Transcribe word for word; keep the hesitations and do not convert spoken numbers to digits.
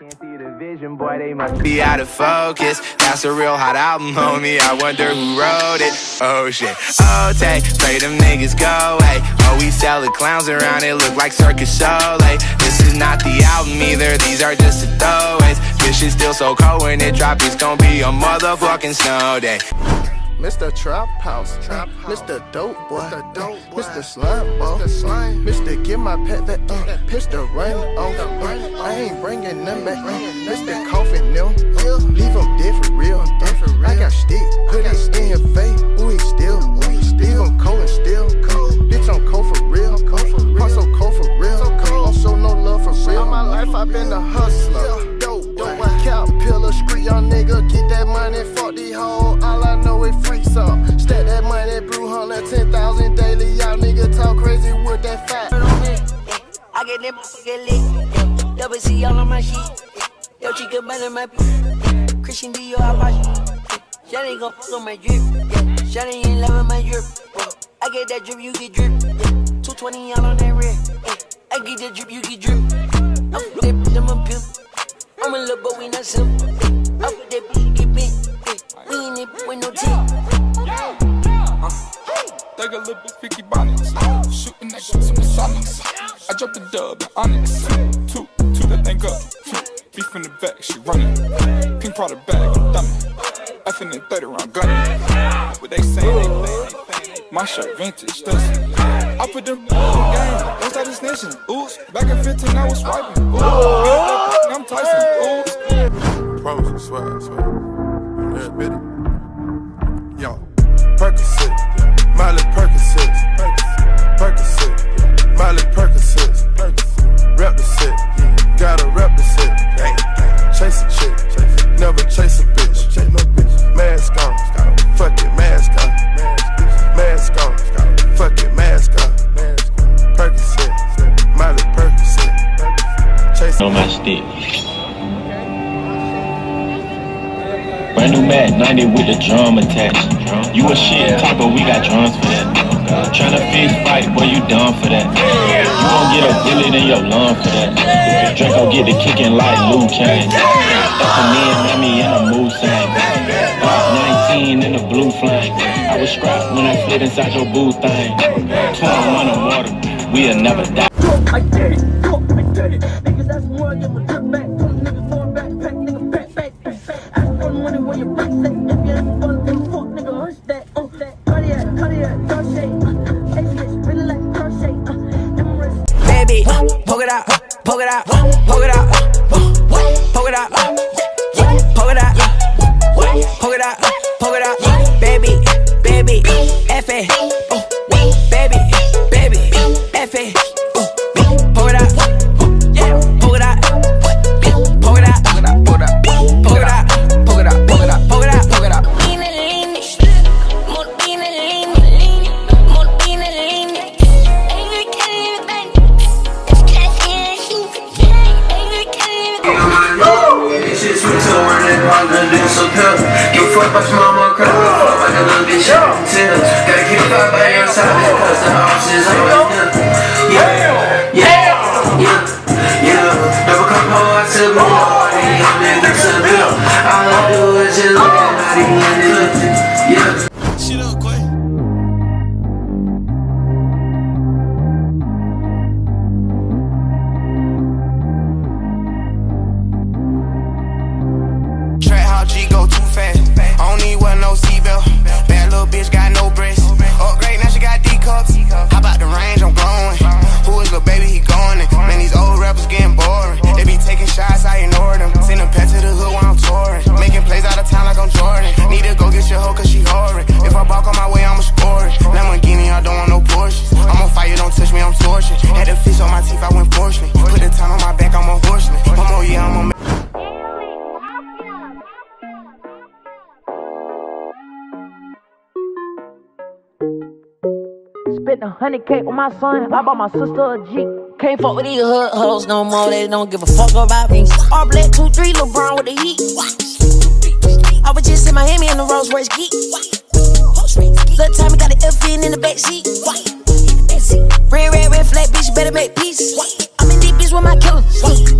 Can't see the vision, boy, they must be out of focus. That's a real hot album, homie, I wonder who wrote it. Oh shit, oh take, pray them niggas go away. Oh, we sell the clowns around, it look like Circus Soleil. This is not the album either, these are just the throwaways. This shit's still so cold when it drop, it's gonna be a motherfucking snow day. Mister Trap House, Trap House. Mister Dope Boy, Mister Dope Boy, Mister Slime Boy, Mister Slime, Mister Give My Pet That uh, Pistol Run On. Uh, I ain't bringing them back. Mister Coffin Nil, uh, leave them dead for real. Uh, I got stick, put it in your face. Ooh, he still, ooh, he still, I'm cold and still. Bitch, I'm cold for real. I'm so cold for real. I'm so no love for real. All my life I've been a hustler. Dope Boy, Cowpiller, street y'all nigga, get that money, fuck these hoes. All I know is freaks up. Stack that money, brew hundred, ten thousand daily. Y'all nigga talk crazy with that fat. I get them get lit. Double C all on my sheet. Yo, she can buy my beat. Christian Dior, I watch. Shawty gon' fuck on my drip. Shawty in love with my drip. I get that drip, you get drip. Two twenty all on that red. I get that drip, you get drip. I'm flippin', I'm a pimp. I'm a little boy, we not simple. I'm with that bitch, get bent. We ain't it with no teeth. Thug a little bit, Vicky Bonnets. Shootin' that shit to the silence. I dropped the dub, the onyx. Two, two, that thing up. Beef in the back, she runnin'. Pink Prada bag, I'm thumbin'. F in the thirty round gunnin'. What they sayin', they playin'. My shirt vintage, dusty. I put them in the game. Don't start this snitching. Oops. Back in fifteen, I was swiping. Oops. I'm Tyson. Oops. Promise you, swear, I swear. I'm there, bitty. Yo. Percocet. Miley Percocet. Percocet. Miley Percocet. Rep the set. Gotta rep the set. Chase a chick. Never chase a bitch. Mask on. Fuck it, mask on. Mask on, fuck it, mask on. Percocet, Miley Percocet. Chasing on my stick. Brand new Mac ninety with the drum attached. You a shit talk, but we got drums for that. Tryna fist fight, boy, you dumb for that. You gon' get a billet in your lung for that. Draco get the kicking like Liu Kang. That's a me and Mammy and a mood sang. nineteen in the blue flame. I was strapped when I slid inside your boo thing. twenty-one on water, we'll never die. I did it, I did it. Niggas, that's more than my trip back. Put niggas going back, pack, nigga, back, back, back. I don't want it where your back say. If you ain't gonna do fuck, nigga, hush that, oh, that. Cardiac, cardiac, dark shade. Hey, bitch, really like dark shade. Uh, baby, poke it out, poke it out, poke it out, poke it out, poke it out, poke it out, poke it out, baby. Baby, F A, oh, baby, baby, F A, oh, pull it out, pull it out, pull it out, pull it out, pull it out, pull it out, pull it out, pull it out, pull it out. Gotta keep it up by your side because the house is on you. Yeah, yeah, yeah, yeah. Never come home, I said, my heart ain't happening, that's a bill. All I do is just look at how they end it up, yeah. Shit up, Quay. Track how G go too fast. I don't need one, no seatbelt. Bad little bitch got no breasts. Upgrade, now she got D cups. How about the range? I'm glowing. Who is little baby? He going in. Man, these old rappers getting boring. They be taking shots, I ignore them. Send them pets to the hood while I'm touring. Making plays out of town like I'm Jordan. Need to go get your hoe cause she horrid. If I balk on my way, I'ma score it. Lamborghini, I don't want no Porsches. I'm on fire, don't touch me, I'm tortured. Had a fish on my teeth, I went portioning. Put the time on my back, I'm a horseman. One more year, I'm a spent a hundred K on my son, I bought my sister a Jeep. Can't fuck with these hood hoes no more, they don't give a fuck about me. All black, two, three, LeBron with the heat. I was just in Miami in the Rolls Royce geek. Little time we got an F N in the backseat. Red, red, red flag, bitch, you better make peace. I'm in deep, bitch, with my killer.